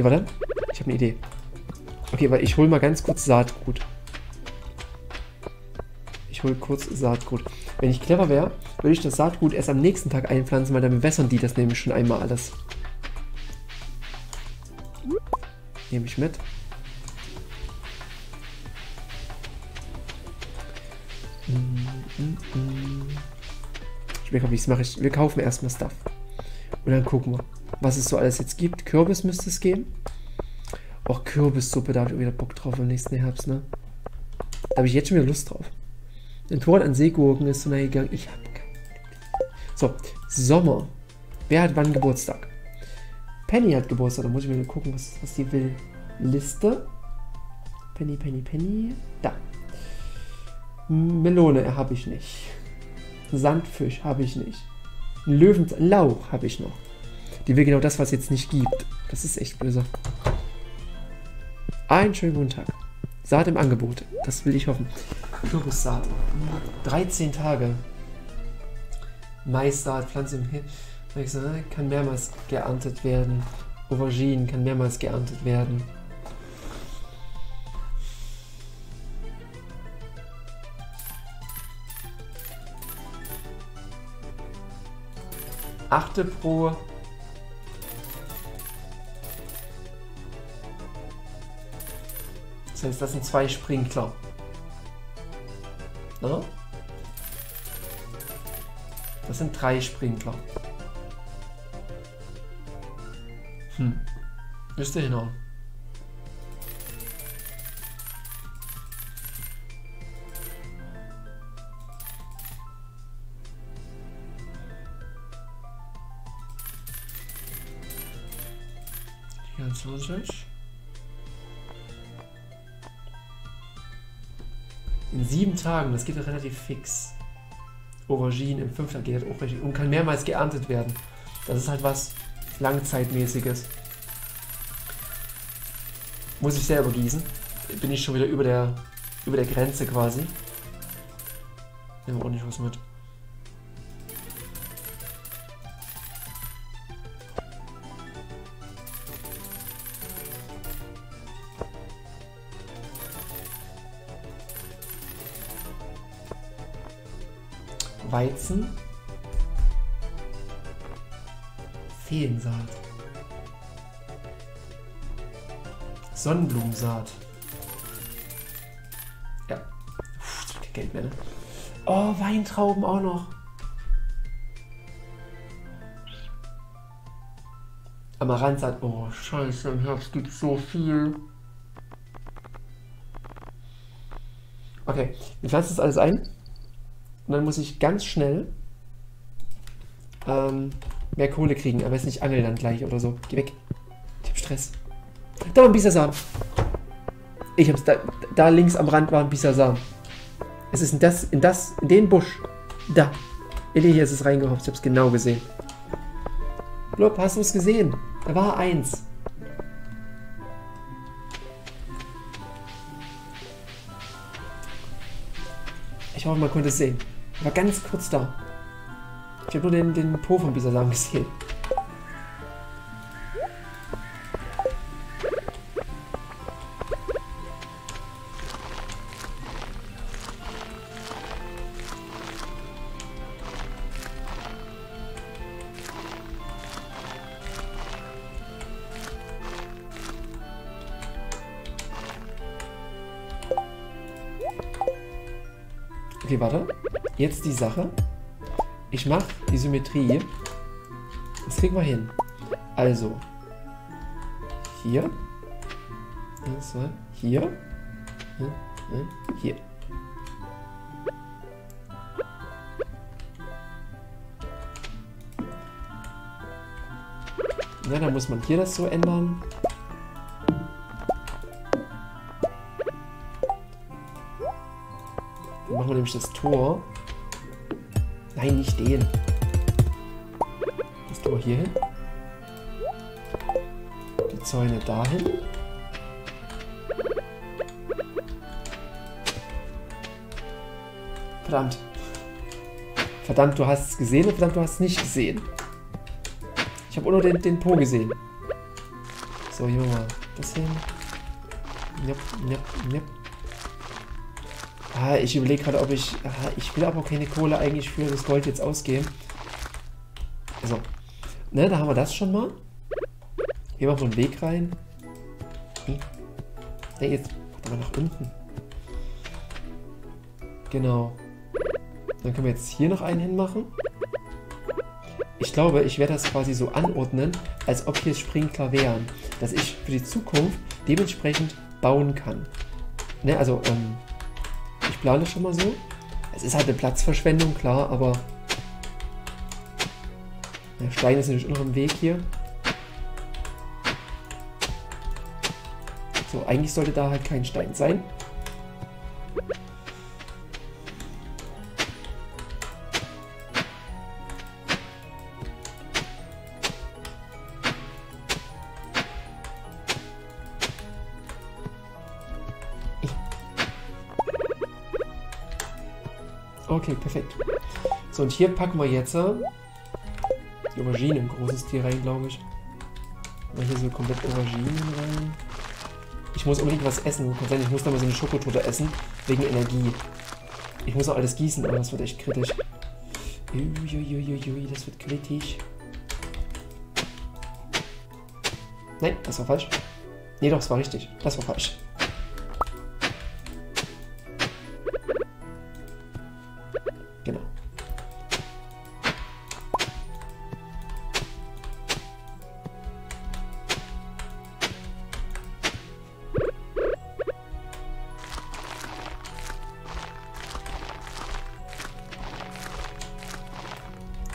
Nee, warte. Ich habe eine Idee. Okay, weil ich hole mal ganz kurz Saatgut. Ich hole kurz Saatgut. Wenn ich clever wäre, würde ich das Saatgut erst am nächsten Tag einpflanzen, weil dann bewässern die das nämlich schon einmal alles. Nehme ich mit. Ich will gucken, wie ich es mache. Wir kaufen erstmal Stuff. Und dann gucken wir, was es so alles jetzt gibt. Kürbis müsste es geben. Auch Kürbissuppe, da habe ich auch wieder Bock drauf im nächsten Herbst, ne? Da habe ich jetzt schon wieder Lust drauf. Den Toren an Seegurken ist so nahe gegangen. Ich habe keine. So, Sommer. Wer hat wann Geburtstag? Penny hat Geburtstag. Da muss ich mal gucken, was die will. Liste. Penny, Penny, Penny. Da. Melone habe ich nicht. Sandfisch habe ich nicht. Löwenlauch habe ich noch. Die will genau das, was es jetzt nicht gibt. Das ist echt böse. Einen schönen guten Tag. Saat im Angebot. Das will ich hoffen. Kürbissaat. 13 Tage. Maissaat, Pflanze im Himmel. Kann mehrmals geerntet werden. Auberginen kann mehrmals geerntet werden. Achte pro... Das heißt, das sind 2 Sprinkler. Na? Das sind 3 Sprinkler. Hm. Müsste hinhauen. Ganz lustig. In 7 Tagen, das geht ja relativ fix. Auberginen in 5 Tagen geht halt auch richtig und kann mehrmals geerntet werden. Das ist halt was Langzeitmäßiges. Muss ich selber gießen. Bin ich schon wieder über der Grenze quasi. Nehmen wir ordentlich was mit. Weizen. Feensaat. Sonnenblumensaat. Ja. Puh, das gibt kein Geld mehr, ne? Oh, Weintrauben auch noch. Amarantsaat. Oh, scheiße, im Herbst gibt es so viel. Okay, wir pflanzen das alles ein. Und dann muss ich ganz schnell mehr Kohle kriegen. Aber jetzt nicht angeln dann gleich oder so. Geh weg. Ich hab Stress. Da war ein Bisasam. Ich hab's da links am Rand war ein Bisasam. Es ist in den Busch. Da. In den hier ist es reingehopft. Ich hab's genau gesehen. Blub, hast du es gesehen? Da war eins. Ich hoffe, man konnte es sehen. War ganz kurz da. Ich habe nur den Po von Bisasam gesehen. Okay, warte. Jetzt die Sache. Ich mache die Symmetrie. Das kriegen wir hin. Also. Hier. Hier. Hier. Na, dann muss man hier das so ändern. Machen wir nämlich das Tor. Nein, nicht den. Das Tor hier hin. Die Zäune dahin. Verdammt. Verdammt, du hast es gesehen und verdammt, du hast es nicht gesehen. Ich habe nur den Po gesehen. So, hier mal das hin. Njop, njop, njop. Ah, ich überlege gerade, ob ich... Ah, ich will aber keine Kohle eigentlich für das Gold jetzt ausgeben. So. Ne, da haben wir das schon mal. Hier machen wir einen Weg rein. Ne, jetzt machen wir nach unten. Genau. Dann können wir jetzt hier noch einen hinmachen. Ich glaube, ich werde das quasi so anordnen, als ob hier Sprinkler wären. Dass ich für die Zukunft dementsprechend bauen kann. Ne, also, ich plane schon mal so. Es ist halt eine Platzverschwendung, klar, aber... Der Stein ist natürlich auch noch im Weg hier. So, eigentlich sollte da halt kein Stein sein. Okay, perfekt. So, und hier packen wir jetzt die Aubergine im großen Stil rein, glaube ich. Mal hier so komplett Auberginen rein. Ich muss unbedingt was essen. Ich muss da mal so eine Schokotorte essen, wegen Energie. Ich muss auch alles gießen, aber das wird echt kritisch. Uiuiuiui, das wird kritisch. Nein, das war falsch. Nee, doch, das war richtig. Das war falsch.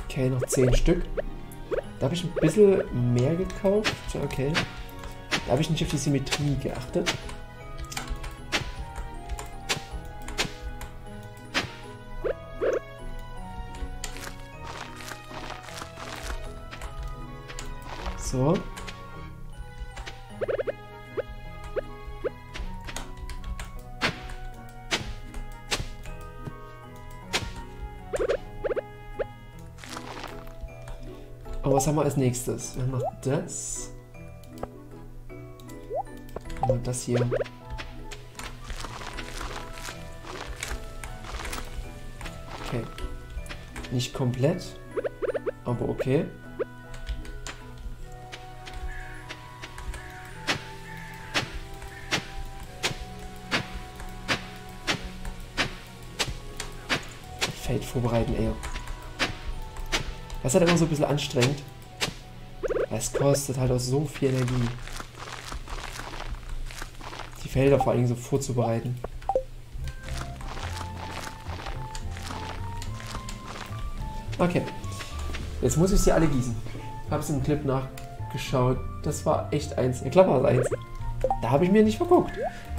Okay, noch 10 Stück. Da habe ich ein bisschen mehr gekauft. Okay. Da habe ich nicht auf die Symmetrie geachtet. So. Was haben wir als nächstes? Wir haben noch das. Und das hier. Okay. Nicht komplett, aber okay. Feld vorbereiten, ey. Das ist halt immer so ein bisschen anstrengend. Es kostet halt auch so viel Energie, die Felder vor allem so vorzubereiten. Okay. Jetzt muss ich sie alle gießen. Hab's im Clip nachgeschaut. Das war echt eins. Ja, klar war es eins. Da habe ich mir nicht verguckt.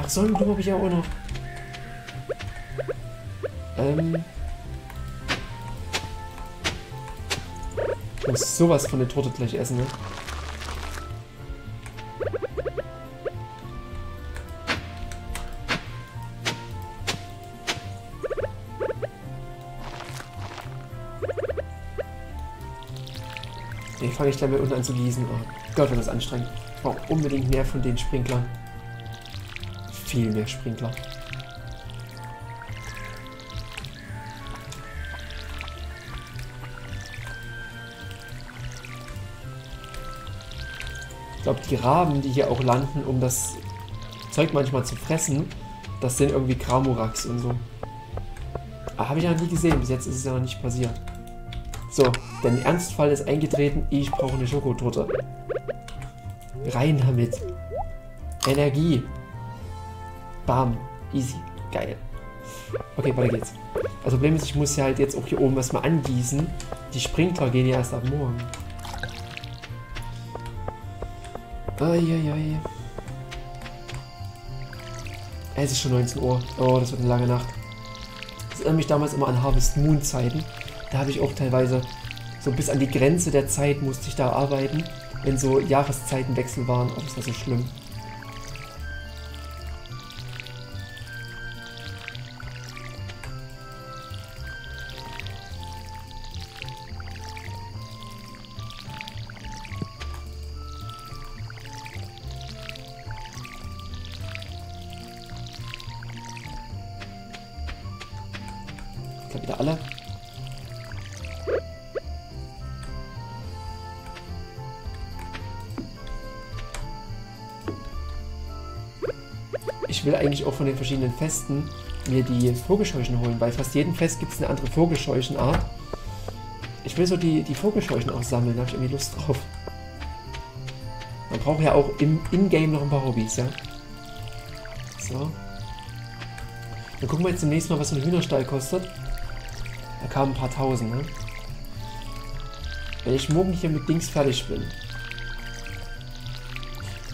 Ach, so einen Blumen habe ich ja auch noch. Ich muss sowas von der Torte gleich essen, ne? Den fange ich gleich mal unten an zu gießen. Oh Gott, wird das anstrengend. Ich brauche unbedingt mehr von den Sprinklern. Viel mehr Sprinkler. Ich glaube, die Raben, die hier auch landen, um das Zeug manchmal zu fressen, das sind irgendwie Kramurax und so. Ah, habe ich ja nie gesehen. Bis jetzt ist es ja noch nicht passiert. So, denn der Ernstfall ist eingetreten. Ich brauche eine Schokotorte. Rein damit. Energie. Bam. Easy. Geil. Okay, weiter geht's. Das Problem ist, ich muss ja halt jetzt auch hier oben erstmal angießen. Die Sprinkler gehen ja erst ab morgen. Eieiei. Es ist schon 19 Uhr. Oh, das wird eine lange Nacht. Das erinnert mich damals immer an Harvest Moon Zeiten. Da habe ich auch teilweise so bis an die Grenze der Zeit musste ich da arbeiten, wenn so Jahreszeitenwechsel waren. Oh, das war so schlimm. da wieder alle. Ich will eigentlich auch von den verschiedenen Festen mir die Vogelscheuchen holen, weil fast jedem Fest gibt es eine andere Vogelscheuchenart. Ich will so die Vogelscheuchen auch sammeln, da habe ich irgendwie Lust drauf. Man braucht ja auch im In-Game noch ein paar Hobbys, ja. So. Dann gucken wir jetzt demnächst mal, was so ein Hühnerstall kostet. Da kamen ein paar Tausend, ne? Wenn ich morgen hier mit Dings fertig bin.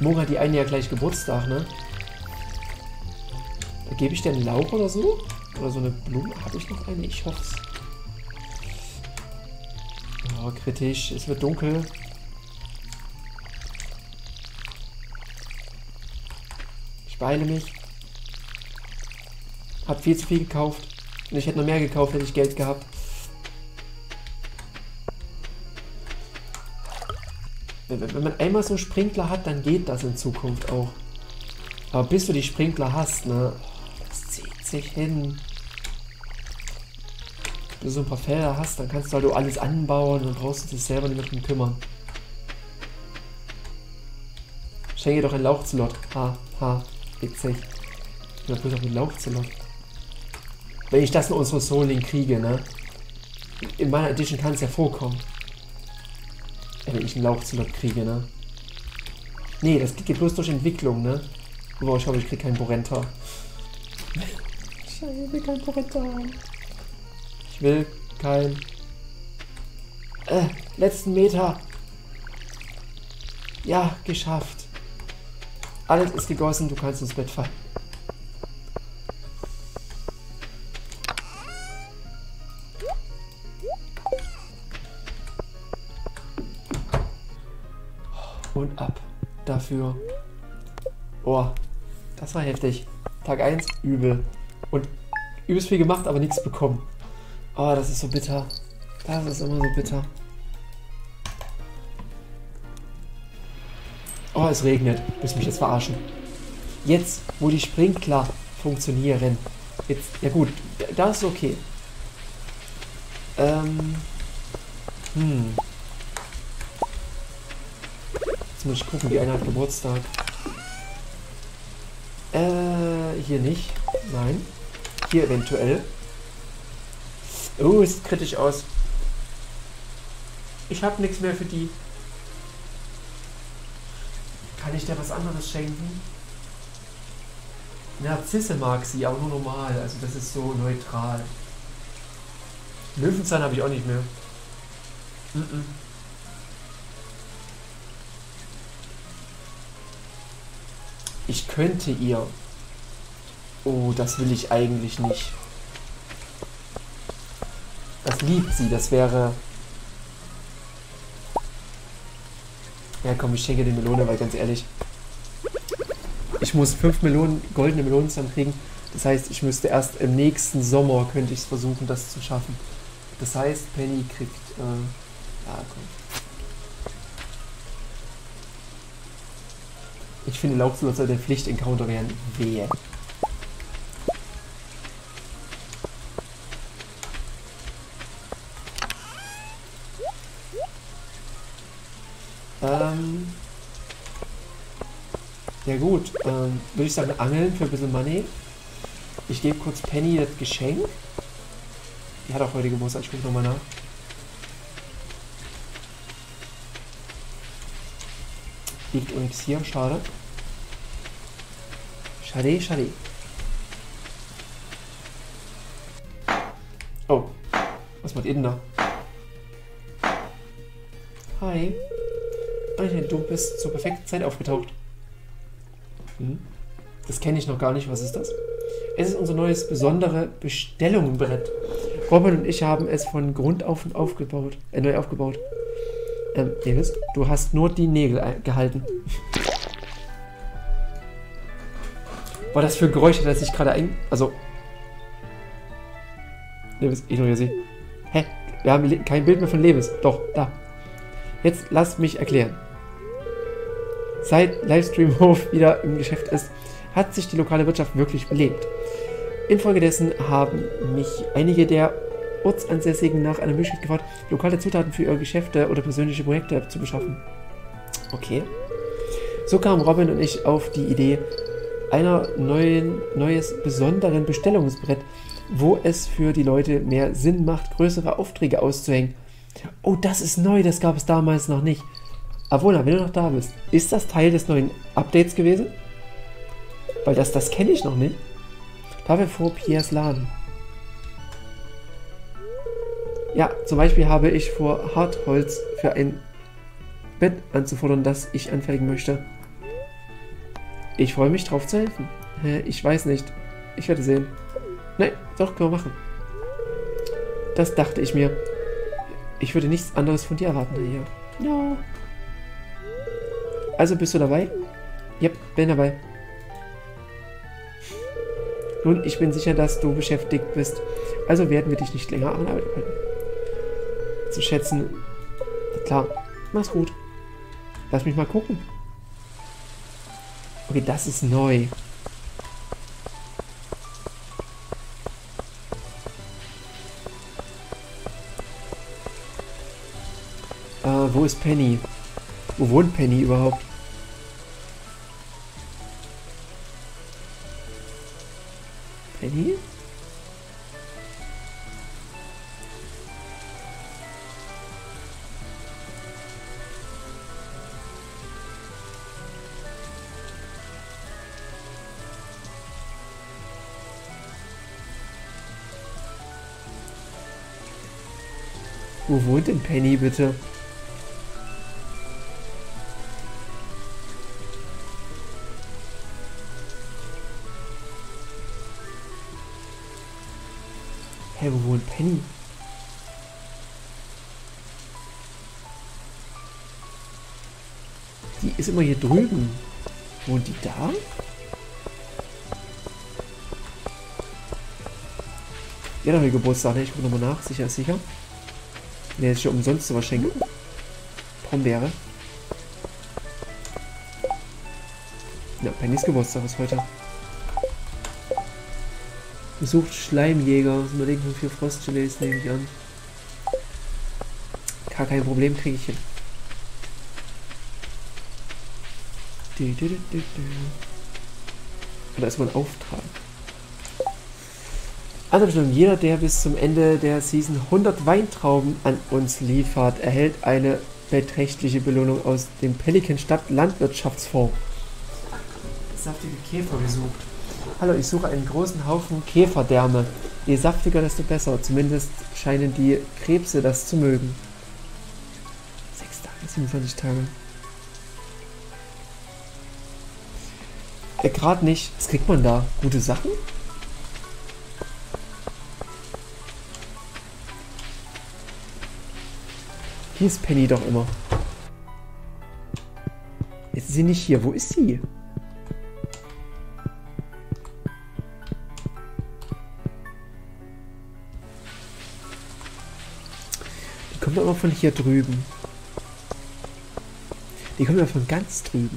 Morgen hat die eine ja gleich Geburtstag, ne? Da gebe ich dir einen Lauch oder so? Oder so eine Blume? Habe ich noch eine? Ich hoffe es. Oh, kritisch. Es wird dunkel. Ich beeile mich. Hab viel zu viel gekauft. Und ich hätte noch mehr gekauft, hätte ich Geld gehabt. Wenn man einmal so einen Sprinkler hat, dann geht das in Zukunft auch. Aber bis du die Sprinkler hast, ne? Das zieht sich hin. Wenn du so ein paar Felder hast, dann kannst du halt auch alles anbauen und brauchst dich selber nicht mehr kümmern. Schenke doch ein Lauchzelot. Ha, ha, witzig. Ich bin bloß auf ein Lauchzelot. Wenn ich das in unsere Soling kriege, ne? In meiner Edition kann es ja vorkommen. Wenn ich einen Lauchzelot kriege, ne? Nee, das geht bloß durch Entwicklung, ne? Boah, ich hoffe, ich krieg keinen Borenta. Scheiße, ich will keinen Borenta haben. Ich will keinen... letzten Meter. Ja, geschafft. Alles ist gegossen, du kannst ins Bett fallen. Und ab dafür. Oh, das war heftig. Tag 1, übel. Und übelst viel gemacht, aber nichts bekommen. Oh, das ist so bitter. Das ist immer so bitter. Oh, es regnet. Du musst mich jetzt verarschen. Jetzt, wo die Sprinkler funktionieren. Jetzt, ja gut, da ist okay. Jetzt muss ich gucken, die eine hat Geburtstag. Hier nicht. Nein. Hier eventuell. Oh, sieht kritisch aus. Ich habe nichts mehr für die. Kann ich dir was anderes schenken? Narzisse mag sie, aber nur normal. Also das ist so neutral. Löwenzahn habe ich auch nicht mehr. Ich könnte ihr... Oh, das will ich eigentlich nicht. Das liebt sie, das wäre... Ja komm, ich schenke die Melone, weil ganz ehrlich... Ich muss 5 Melonen, goldene Melonen zusammenkriegen. Das heißt, ich müsste erst im nächsten Sommer, könnte ich es versuchen, das zu schaffen. Das heißt, Penny kriegt... ja, komm. Ich finde, Laufzelot sollte ein Pflicht-Encounter werden. Wehe. Ja gut, würde ich sagen, angeln für ein bisschen Money. Ich gebe kurz Penny das Geschenk. Die hat auch heute Geburtstag, ich gucke nochmal nach. Liegt übrigens hier, schade. Schade, schade. Oh, was macht ihr denn da? Hi. Alter, du bist zur perfekten Zeit aufgetaucht. Das kenne ich noch gar nicht. Was ist das? Es ist unser neues besondere Bestellungenbrett. Robin und ich haben es von Grund auf und aufgebaut, neu aufgebaut. Davis, du hast nur die Nägel gehalten. War das für Geräusche, dass ich gerade ein... Also... Davis, ignoriere sie. Hä? Wir haben kein Bild mehr von Davis. Doch, da. Jetzt lass mich erklären. Seit Livestreamhof wieder im Geschäft ist, hat sich die lokale Wirtschaft wirklich belebt. Infolgedessen haben mich einige der Ortsansässigen nach einer Möglichkeit gefragt, lokale Zutaten für ihre Geschäfte oder persönliche Projekte zu beschaffen. Okay. So kamen Robin und ich auf die Idee einer besonderen Bestellungsbrett, wo es für die Leute mehr Sinn macht, größere Aufträge auszuhängen. Oh, das ist neu, das gab es damals noch nicht. Avona, wenn du noch da bist, ist das Teil des neuen Updates gewesen? Weil das kenne ich noch nicht. Da wir vor Piers Laden. Ja, zum Beispiel habe ich vor, Hartholz für ein Bett anzufordern, das ich anfertigen möchte. Ich freue mich drauf zu helfen. Ich weiß nicht. Ich werde sehen. Nein, doch, können wir machen. Das dachte ich mir. Ich würde nichts anderes von dir erwarten, hier. Ja. Also, bist du dabei? Ja, bin dabei. Nun, ich bin sicher, dass du beschäftigt bist. Also werden wir dich nicht länger an der Arbeit halten. Zu schätzen. Na klar, mach's gut. Lass mich mal gucken. Okay, das ist neu. Wo ist Penny? Wo wohnt Penny überhaupt? Penny? Wo wohnt denn Penny bitte? Hey, wo wohnt Penny? Die ist immer hier drüben. Wohnt die da? Die hat doch ihr Geburtstag, ne? Ich gucke nochmal nach. Sicher ist sicher. Ne, jetzt ist ja umsonst sowas schenken. Brombeere. Na, Pennys Geburtstag ist heute. Besucht Schleimjäger. Nur denken wir 4 Frostgelees, nehme ich an. Gar kein Problem, kriege ich hin. Und da ist mal ein Auftrag. Andere Bestimmung. Jeder, der bis zum Ende der Season 100 Weintrauben an uns liefert, erhält eine beträchtliche Belohnung aus dem Pelikan Stadt Landwirtschaftsfonds. Saftige Käfer gesucht. Hallo, ich suche einen großen Haufen Käferdärme. Je saftiger, desto besser. Zumindest scheinen die Krebse das zu mögen. 6 Tage, 27 Tage. Gerade nicht. Was kriegt man da? Gute Sachen? Hier ist Penny doch immer. Jetzt ist sie nicht hier. Wo ist sie? Die kommt doch immer von hier drüben. Die kommt ja von ganz drüben.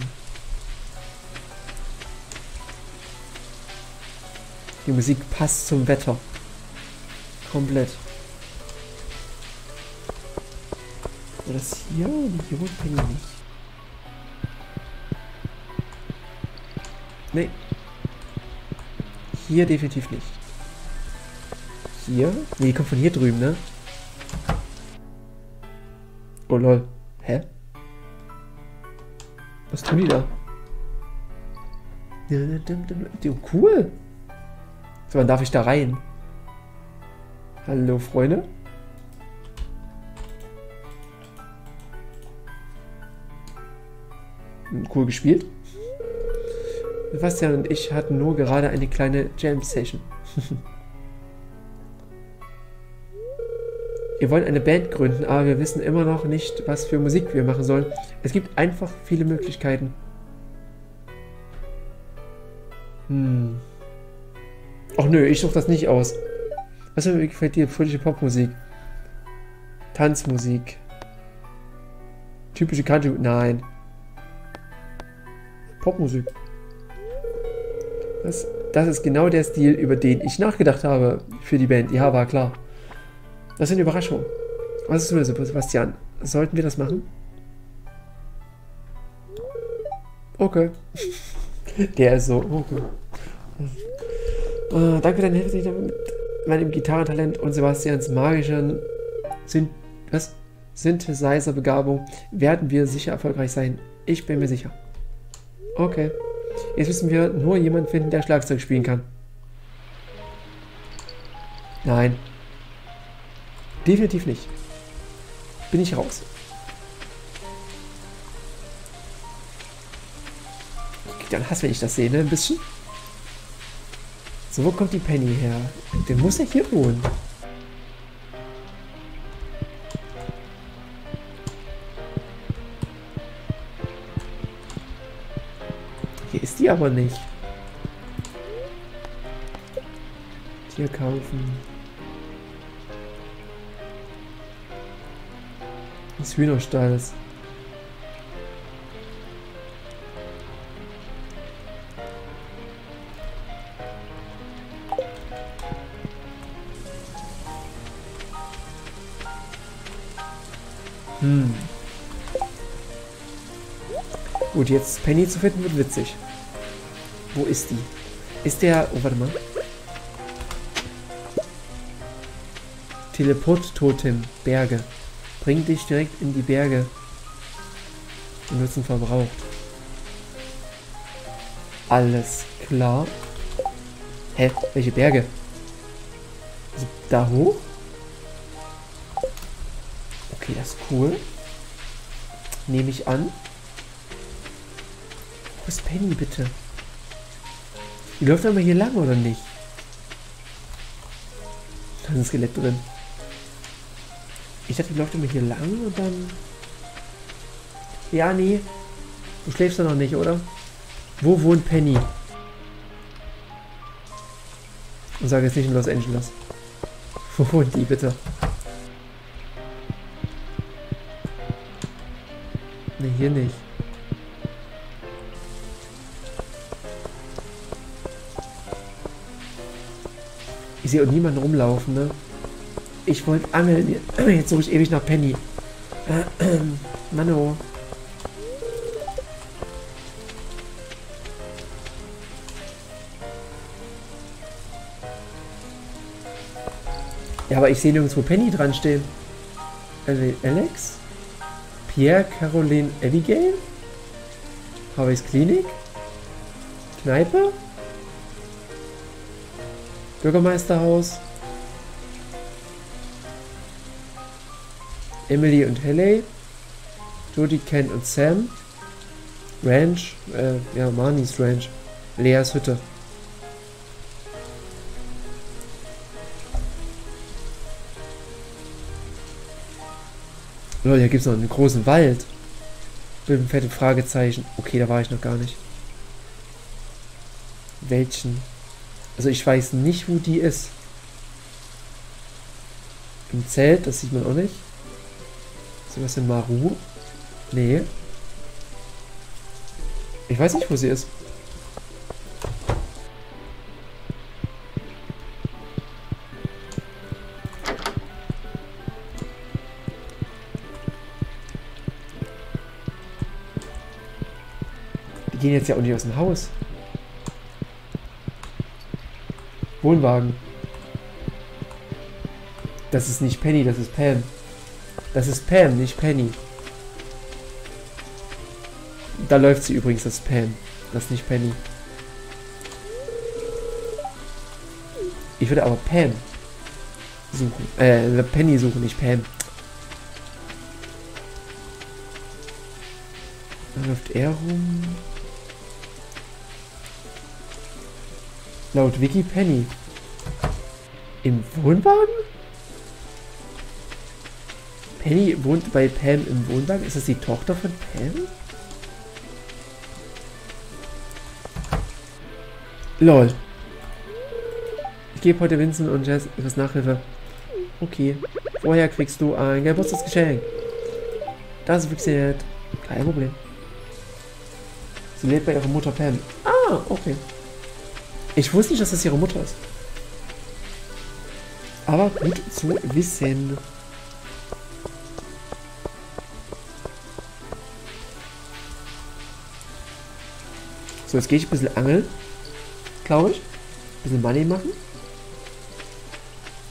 Die Musik passt zum Wetter. Komplett. Das hier? Hier wohnt Penny nicht. Nee. Hier definitiv nicht. Hier? Nee, die kommt von hier drüben, ne? Oh lol. Hä? Was tun die da? Cool. So, wann darf ich da rein? Hallo, Freunde? Cool gespielt. Sebastian und ich hatten nur gerade eine kleine Jam-Session. Wir wollen eine Band gründen, aber wir wissen immer noch nicht, was für Musik wir machen sollen. Es gibt einfach viele Möglichkeiten. Hm. Ach nö, ich suche das nicht aus. Was mir gefällt dir? Fröhliche Popmusik. Tanzmusik. Typische Country... Nein. Popmusik. Das ist genau der Stil, über den ich nachgedacht habe für die Band. Ja, war klar. Das ist eine Überraschung. Was ist das, Sebastian? Sollten wir das machen? Okay. Der ist so, okay. Danke für deine Hilfe mit meinem Gitarrentalent und Sebastians magischen Synthesizer-Begabung werden wir sicher erfolgreich sein. Ich bin mir sicher. Okay. Jetzt müssen wir nur jemanden finden, der Schlagzeug spielen kann. Nein. Definitiv nicht. Bin ich raus. Ich krieg einen Hass, wenn ich das sehe, ne? Ein bisschen. So, wo kommt die Penny her? Der muss ja hier wohnen. Hier ist die aber nicht. Tier kaufen. Des Hühnerstalles. Gut, jetzt Penny zu finden wird witzig. Wo ist die? Ist der... Oh, warte mal. Teleport-Totem. Berge. Bring dich direkt in die Berge. Den Nutzen verbraucht. Alles klar. Hä? Welche Berge? Also da hoch? Okay, das ist cool. Nehme ich an. Wo ist Penny bitte? Die läuft aber hier lang, oder nicht? Da ist ein Skelett drin. Ich dachte, die läuft immer hier lang und dann... Ja, nee. Du schläfst doch noch nicht, oder? Wo wohnt Penny? Und sage jetzt nicht in Los Angeles. Wo wohnt die, bitte? Ne, hier nicht. Ich sehe auch niemanden rumlaufen, ne? Ich wollte angeln. Jetzt suche ich ewig nach Penny. Mano. Ja, aber ich sehe nirgends, wo Penny dran stehen. Alex? Pierre, Caroline, Abigail? Harveys Klinik? Kneipe? Bürgermeisterhaus? Emily und Haley, Jodie, Ken und Sam, Ranch, ja, Marnies Ranch, Leas Hütte. Leute, hier gibt es noch einen großen Wald. Mit einem fetten Fragezeichen. Okay, da war ich noch gar nicht. Welchen? Also ich weiß nicht, wo die ist. Im Zelt, das sieht man auch nicht. Was in Maru? Nee. Ich weiß nicht, wo sie ist. Die gehen jetzt ja auch nicht aus dem Haus. Wohnwagen. Das ist nicht Penny, das ist Pam. Das ist Pam, nicht Penny. Da läuft sie übrigens, das ist Pam. Das ist nicht Penny. Ich würde aber Pam suchen. Penny suchen, nicht Pam. Da läuft er rum. Laut Wiki Penny. Im Wohnwagen? Penny wohnt bei Pam im Wohnwagen. Ist das die Tochter von Pam? Lol. Ich gebe heute Vincent und Jess etwas Nachhilfe. Okay. Vorher kriegst du ein Geburtstagsgeschenk. Das ist wirklich nett. Kein Problem. Sie lebt bei ihrer Mutter Pam. Ah, okay. Ich wusste nicht, dass das ihre Mutter ist. Aber gut zu wissen. So, jetzt gehe ich ein bisschen angeln, glaube ich. Ein bisschen Money machen.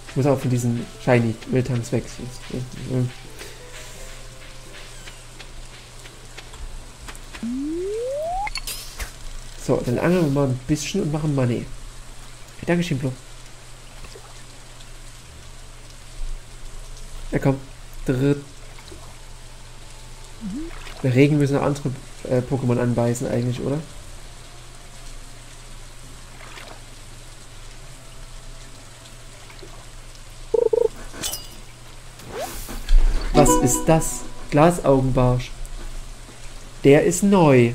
Ich muss auch von diesen Shiny Miltanks weg. So, dann angeln wir mal ein bisschen und machen Money. Dankeschön, Blo. Ja, komm. Der Regen müssen noch andere Pokémon anbeißen eigentlich, oder? Was ist das? Glasaugenbarsch. Der ist neu.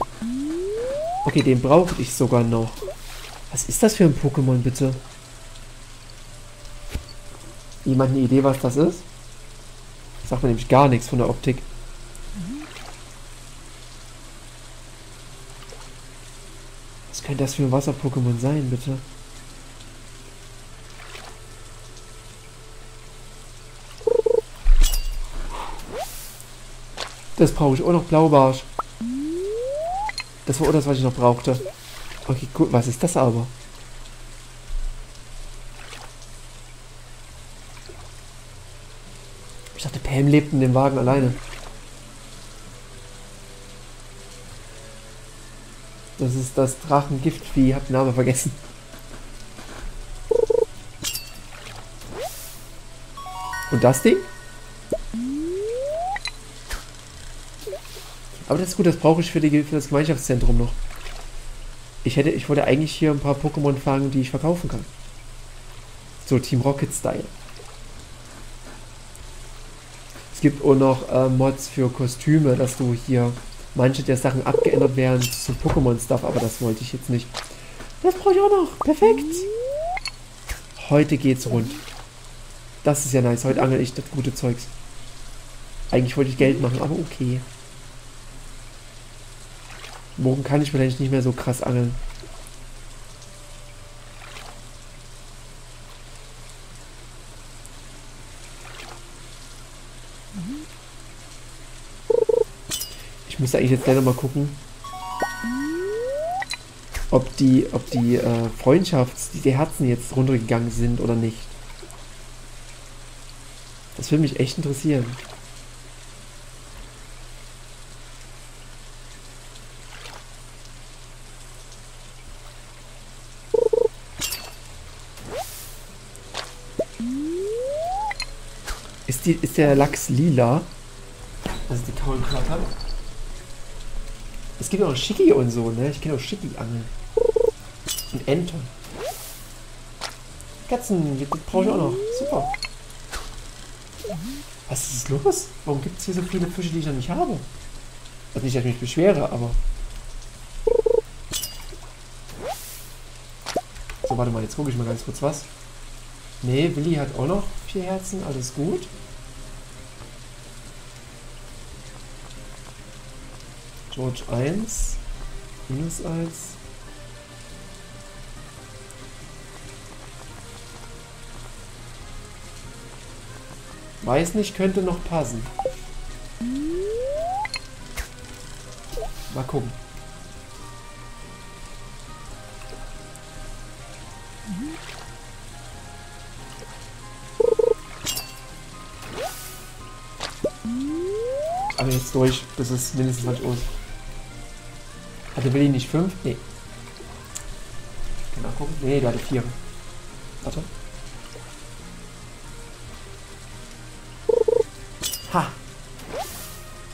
Okay, den brauche ich sogar noch. Was ist das für ein Pokémon, bitte? Jemand eine Idee, was das ist? Das sagt mir nämlich gar nichts von der Optik. Was könnte das für ein Wasser-Pokémon sein, bitte? Das brauche ich auch noch, Blaubarsch. Das war auch das, was ich noch brauchte. Okay, gut, was ist das aber? Ich dachte, Pam lebt in dem Wagen alleine. Das ist das Drachengiftvieh, hab den Namen vergessen. Und das Ding? Aber das ist gut, das brauche ich für das Gemeinschaftszentrum noch. Ich wollte eigentlich hier ein paar Pokémon fangen, die ich verkaufen kann. So Team Rocket Style. Es gibt auch noch Mods für Kostüme, dass du hier manche der Sachen abgeändert werden zu Pokémon-Stuff, aber das wollte ich jetzt nicht. Das brauche ich auch noch. Perfekt. Heute geht's rund. Das ist ja nice. Heute angel ich das gute Zeugs. Eigentlich wollte ich Geld machen, aber okay. Morgen kann ich vielleicht nicht mehr so krass angeln. Ich müsste eigentlich jetzt gleich nochmal gucken, ob die die Herzen jetzt runtergegangen sind oder nicht. Das würde mich echt interessieren. Ist der Lachs lila? Also die Taulen klappern. Es gibt auch Schicki und so, ne? Ich kenne auch Schicki angeln. Und Enten. Katzen, die brauche ich auch noch. Super. Was ist los? Warum gibt es hier so viele Fische, die ich noch nicht habe? Also nicht, dass ich mich beschwere, aber... So, warte mal, jetzt gucke ich mal ganz kurz was. Ne, Willi hat auch noch 4 Herzen, alles gut. George 1, minus 1. Weiß nicht, könnte noch passen. Mal gucken. Aber jetzt durch, bis es mindestens 20 Uhr ist. Hatte Willi nicht 5? Nee. Kann nachgucken. Nee, der hatte 4. Warte. Ha!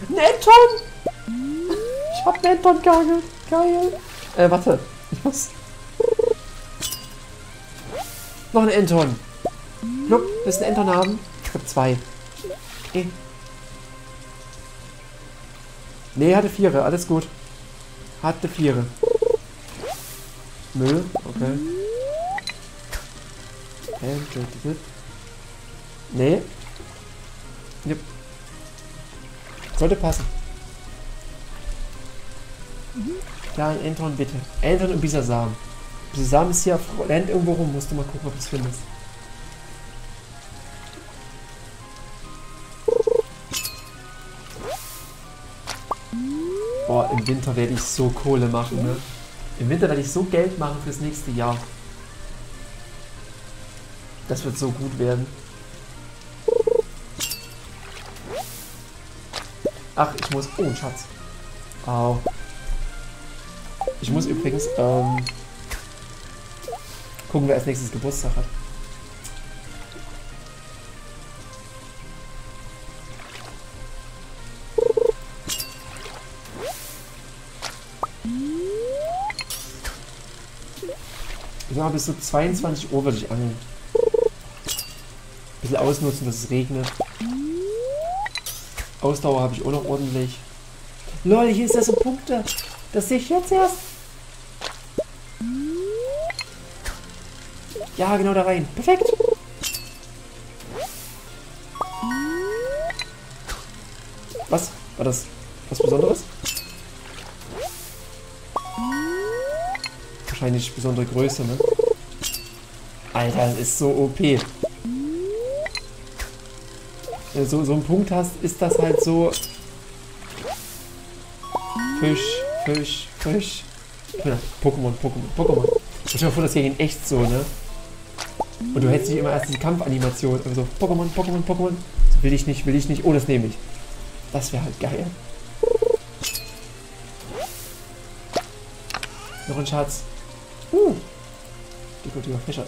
Ein Enton! Ich hab einen Enton geangelt. Geil! Warte. Ich muss... Noch ein Enton! Blub, willst du einen Enton haben? Ich hab 2. Okay. Ne, hatte 4, alles gut. Hatte 4. Müll, okay. Ne. Yep. Sollte passen. Ja, ein Enton bitte. Enton und Bisasam. Bisasam ist hier auf Land irgendwo rum, musst du mal gucken, ob du es findest. Boah, im Winter werde ich so Kohle machen, ne? Im Winter werde ich so Geld machen fürs nächste Jahr. Das wird so gut werden. Ach, ich muss... Oh, ein Schatz. Au. Ich muss übrigens, gucken, wer als nächstes Geburtstag hat. Ja, bis so 22 Uhr würde ich angeln. Ein bisschen ausnutzen, dass es regnet. Ausdauer habe ich auch noch ordentlich. Lol, hier ist das so Punkte. Das sehe ich jetzt erst. Ja, genau da rein. Perfekt. Was? War das was Besonderes? Wahrscheinlich besondere Größe, ne? Alter, das ist so OP. Wenn du so einen Punkt hast, ist das halt so... Fisch, Fisch, Fisch. Ja, Pokémon, Pokémon, Pokémon. Ich stelle mir vor, das hier in echt so, ne? Und du hättest nicht immer erst die Kampfanimation. Also Pokémon, Pokémon, Pokémon. So, will ich nicht, will ich nicht. Oh, das nehme ich. Das wäre halt geil. Noch ein Schatz. Dekorative Fischer.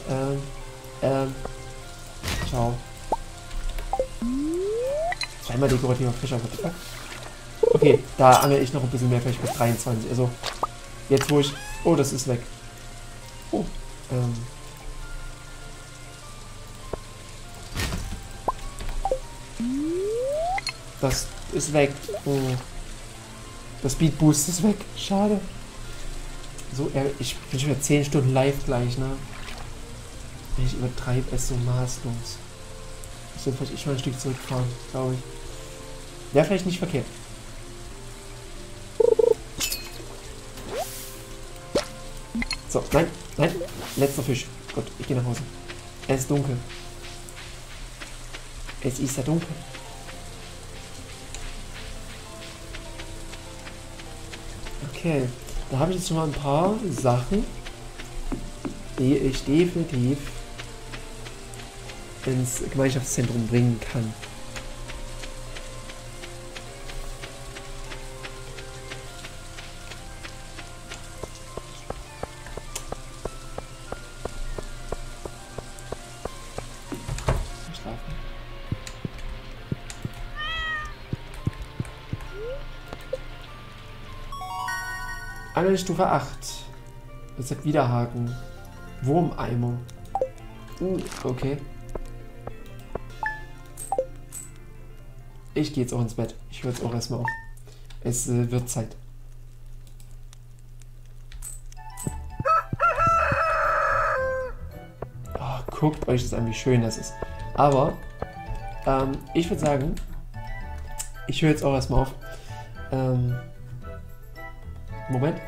Ciao. Zweimal dekorativer Fischer. Okay, da angel ich noch ein bisschen mehr, vielleicht bis 23. Also, jetzt wo ich... Oh, das ist weg. Oh, das ist weg. Oh. Das Speed Boost ist weg. Schade. So, ich bin schon wieder 10 Stunden live gleich, ne? Ich übertreibe es so maßlos. Ich soll vielleicht mal ein Stück zurückfahren, glaube ich. Wäre vielleicht nicht verkehrt. So, nein, nein. Letzter Fisch. Gott, ich gehe nach Hause. Es ist dunkel. Es ist ja dunkel. Okay. Da habe ich jetzt schon mal ein paar Sachen, die ich definitiv ins Gemeinschaftszentrum bringen kann. Stufe 8. Das hat wieder Haken. Wurmeimer. Okay. Ich gehe jetzt auch ins Bett. Ich höre jetzt auch erstmal auf. Es wird Zeit. Oh, guckt euch das an, wie schön das ist. Aber ich würde sagen, ich höre jetzt auch erstmal auf. Moment.